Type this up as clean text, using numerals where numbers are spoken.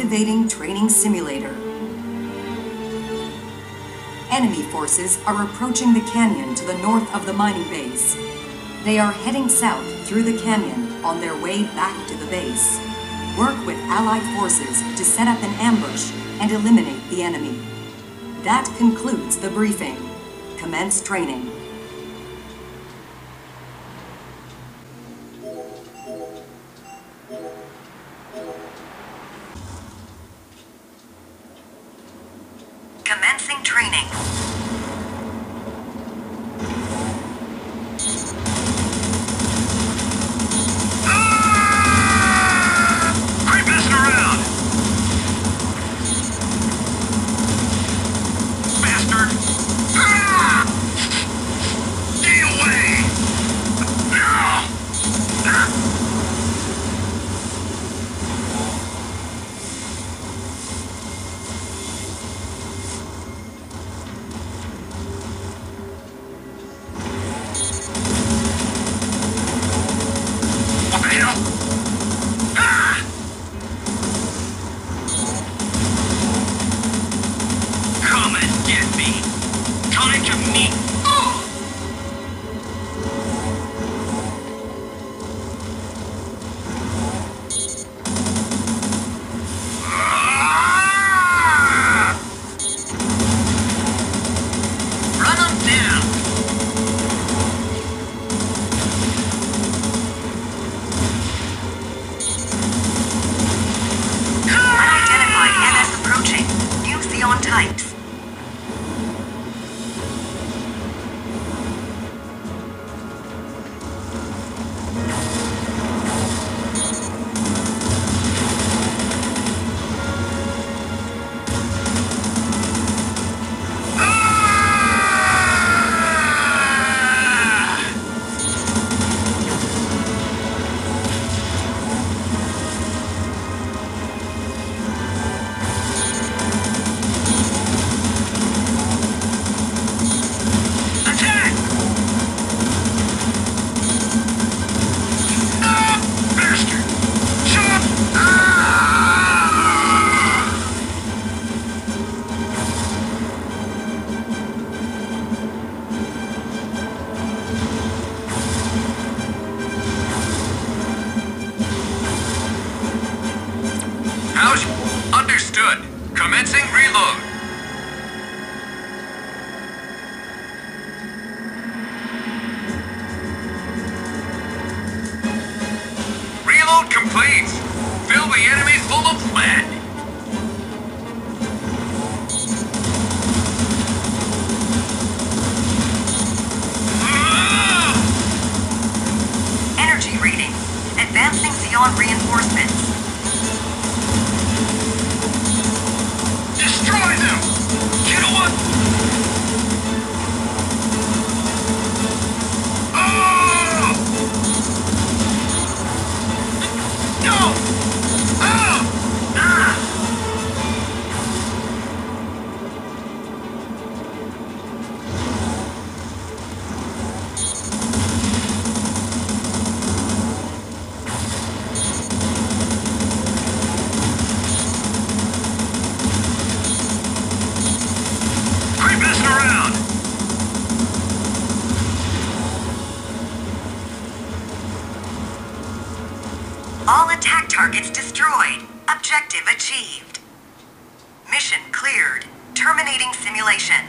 Activating training simulator. Enemy forces are approaching the canyon to the north of the mining base. They are heading south through the canyon on their way back to the base. Work with allied forces to set up an ambush and eliminate the enemy. That concludes the briefing. Commence training. Commencing training. Quit messing around. Bastard. Stay away. Understood. Commencing reload. Reload complete. Fill the enemy full of lead. Energy reading. Advancing beyond reinforcements. Destroy them! You know what? Oh! No! Oh! Ah! All attack targets destroyed. Objective achieved. Mission cleared. Terminating simulation.